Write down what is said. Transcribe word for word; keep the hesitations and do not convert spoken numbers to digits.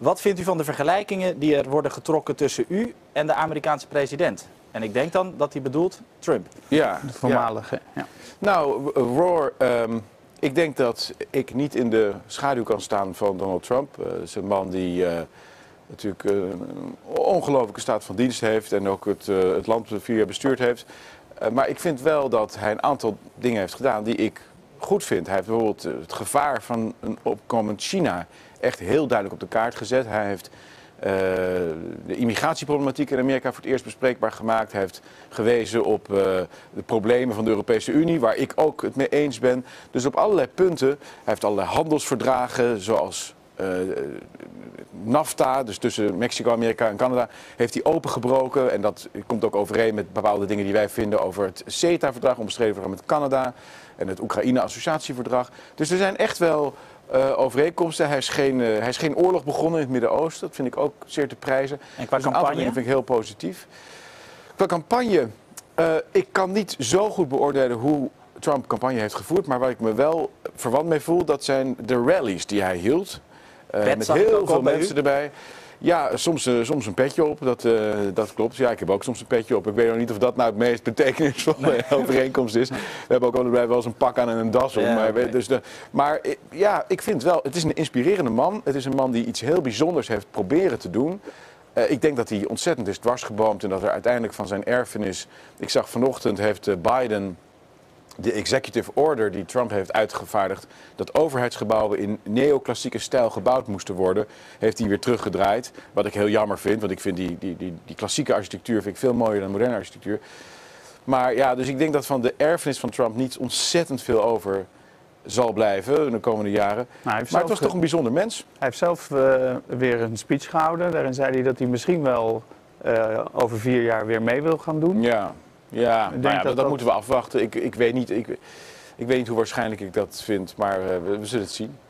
Wat vindt u van de vergelijkingen die er worden getrokken tussen u en de Amerikaanse president? En ik denk dan dat hij bedoelt Trump. Ja, de voormalige. Ja. Nou, Roar, um, ik denk dat ik niet in de schaduw kan staan van Donald Trump. Uh, dat is een man die uh, natuurlijk uh, een ongelofelijke staat van dienst heeft en ook het, uh, het land vier jaar bestuurd heeft. Uh, maar ik vind wel dat hij een aantal dingen heeft gedaan die ik goed vind. Hij heeft bijvoorbeeld het gevaar van een opkomend China echt heel duidelijk op de kaart gezet. Hij heeft uh, de immigratieproblematiek in Amerika voor het eerst bespreekbaar gemaakt. Hij heeft gewezen op uh, de problemen van de Europese Unie, waar ik ook het mee eens ben. Dus op allerlei punten. Hij heeft allerlei handelsverdragen, zoals uh, NAFTA, dus tussen Mexico, Amerika en Canada, heeft hij opengebroken. En dat komt ook overeen met bepaalde dingen die wij vinden over het CETA-verdrag, omstreden verdrag met Canada, en het Oekraïne-associatieverdrag. Dus er zijn echt wel Uh, overeenkomsten. Hij is, geen, uh, hij is geen oorlog begonnen in het Midden-Oosten. Dat vind ik ook zeer te prijzen. En qua dus campagne? Een aantal dingen vind ik heel positief. Qua campagne, uh, ik kan niet zo goed beoordelen hoe Trump campagne heeft gevoerd. Maar waar ik me wel verwant mee voel, dat zijn de rallies die hij hield. Uh, met heel veel mensen erbij. Ja, soms, uh, soms een petje op, dat, uh, dat klopt. Ja, ik heb ook soms een petje op. Ik weet nog niet of dat nou het meest betekenisvolle nee. overeenkomst is. We hebben ook allebei wel eens een pak aan en een das op. Ja, maar okay. dus de, maar ja, ik vind wel, het is een inspirerende man. Het is een man die iets heel bijzonders heeft proberen te doen. Uh, ik denk dat hij ontzettend is dwarsgeboomd en dat er uiteindelijk van zijn erfenis... Ik zag vanochtend, heeft uh, Biden de executive order die Trump heeft uitgevaardigd, dat overheidsgebouwen in neoclassieke stijl gebouwd moesten worden, heeft hij weer teruggedraaid. Wat ik heel jammer vind, want ik vind die, die, die, die klassieke architectuur vind ik veel mooier dan moderne architectuur. Maar ja, dus ik denk dat van de erfenis van Trump niet ontzettend veel over zal blijven in de komende jaren. Maar, maar zelf, het was toch een bijzonder mens. Hij heeft zelf uh, weer een speech gehouden. Daarin zei hij dat hij misschien wel uh, over vier jaar weer mee wil gaan doen. Ja. Ja, maar ja, dat, dat, dat moeten we afwachten. Ik, ik, weet niet, ik, ik weet niet hoe waarschijnlijk ik dat vind, maar uh, we, we zullen het zien.